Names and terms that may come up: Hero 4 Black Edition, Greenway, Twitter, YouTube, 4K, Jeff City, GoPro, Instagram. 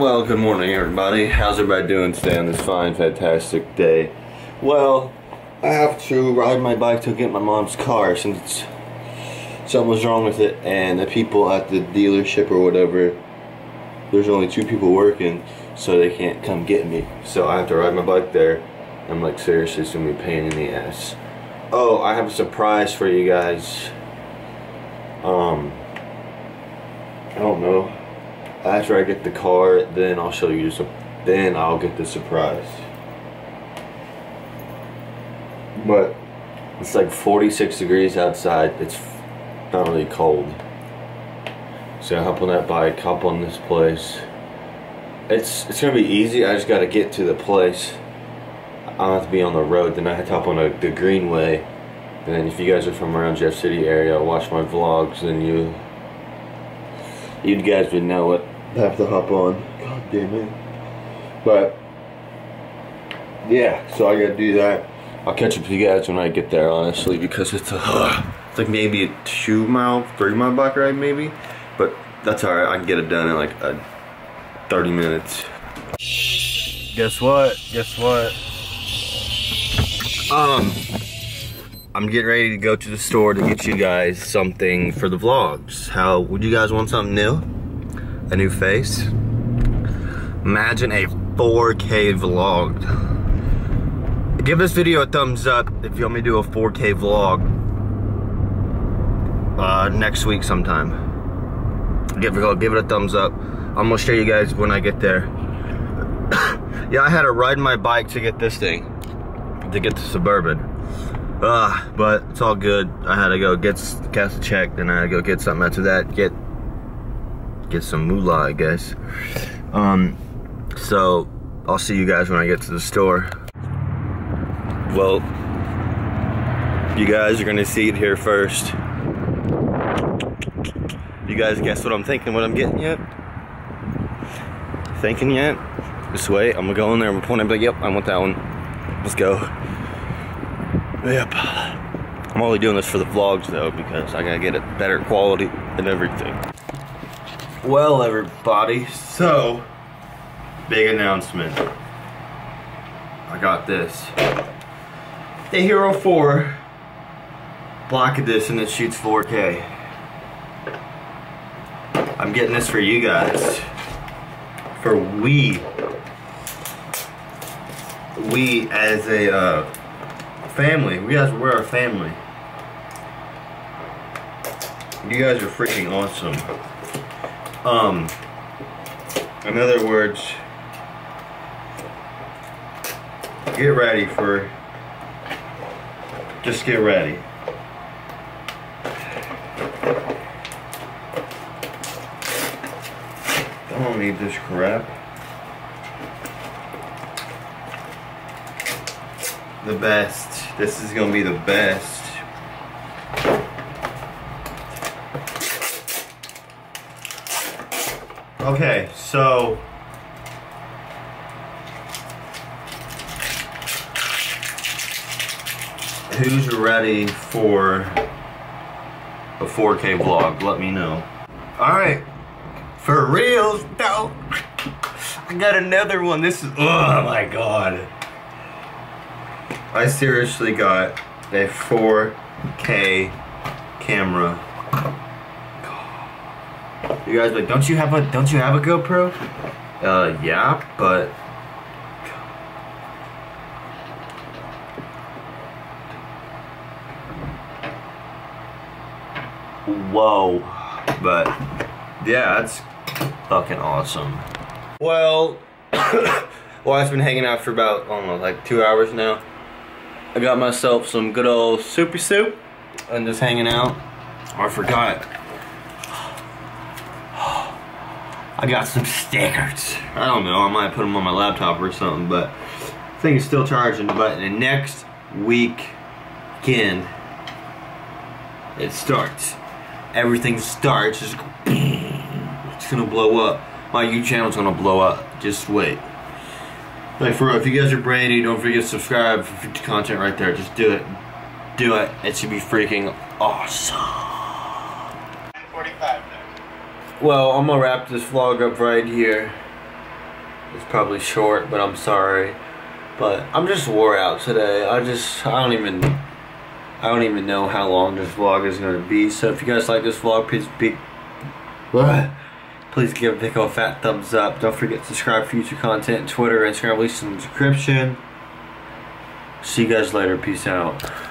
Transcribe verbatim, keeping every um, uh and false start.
Well, good morning, everybody. How's everybody doing today on this fine, fantastic day? Well, I have to ride my bike to get my mom's car since it's, something was wrong with it, and the people at the dealership or whatever, there's only two people working, so they can't come get me. So I have to ride my bike there. I'm like, seriously, it's gonna be a pain in the ass. Oh, I have a surprise for you guys. Um, I don't know. After I get the car, then I'll show you. So then I'll get the surprise. But it's like forty-six degrees outside. It's not really cold. So I hop on that bike, hop on this place. It's it's gonna be easy. I just gotta get to the place. I'll have to be on the road. Then I have to hop on a, the Greenway. And then if you guys are from around Jeff City area, watch my vlogs, then you. You guys would know it. I have to hop on. God damn it. But, yeah, so I gotta do that. I'll catch up with you guys when I get there, honestly, because it's, a, uh, it's like maybe a two mile, three mile bike ride, maybe. But that's alright, I can get it done in like uh, thirty minutes. Guess what? Guess what? Um, I'm getting ready to go to the store to get you guys something for the vlogs. How would you guys want something new? A new face? Imagine a four K vlog. Give this video a thumbs up if you want me to do a four K vlog uh, next week sometime. Give it, give it a thumbs up. I'm gonna show you guys when I get there. Yeah, I had to ride my bike to get this thing, to get the Suburban. Uh, but it's all good. I had to go get cash a check, then I had to go get something after that. Get get some moolah, I guess. Um, so I'll see you guys when I get to the store. Well, you guys are gonna see it here first. You guys guess what I'm thinking? What I'm getting yet? Thinking yet? Just wait. I'm gonna go in there. I'm gonna point it. But yep, I want that one. Let's go. Yep. I'm only doing this for the vlogs though, because I gotta get it better quality and everything. Well, everybody, so big announcement. I got this. The Hero four Black Edition that shoots four K. I'm getting this for you guys. For we. We as a uh family. We guys, we're our family. You guys are freaking awesome. Um, in other words, get ready for, just get ready. I don't need this crap. The best. This is gonna be the best. Okay, so who's ready for a four K vlog? Let me know. Alright, for reals though, I got another one. This is, oh my god. I seriously got a four K camera. God. You guys are like, don't you have a don't you have a GoPro? Uh, yeah, but whoa, but yeah, that's fucking awesome. Well, well, I've been hanging out for about I don't know, like two hours now. I got myself some good old soupy soup and just hanging out. I forgot. I got some stickers. I don't know, I might put them on my laptop or something, but I think it's still charging. But in next weekend, it starts. Everything starts. It's, it's gonna blow up. My YouTube channel's gonna blow up. Just wait. Like for real, if you guys are brand new, don't forget to subscribe for future content right there. Just do it. Do it. It should be freaking awesome. forty-five. Well, I'm going to wrap this vlog up right here. It's probably short, but I'm sorry. But I'm just wore out today. I just, I don't even, I don't even know how long this vlog is going to be. So if you guys like this vlog, please be, what? Please give a big old fat thumbs up. Don't forget to subscribe for future content. Twitter, Instagram, links in the description. See you guys later. Peace out.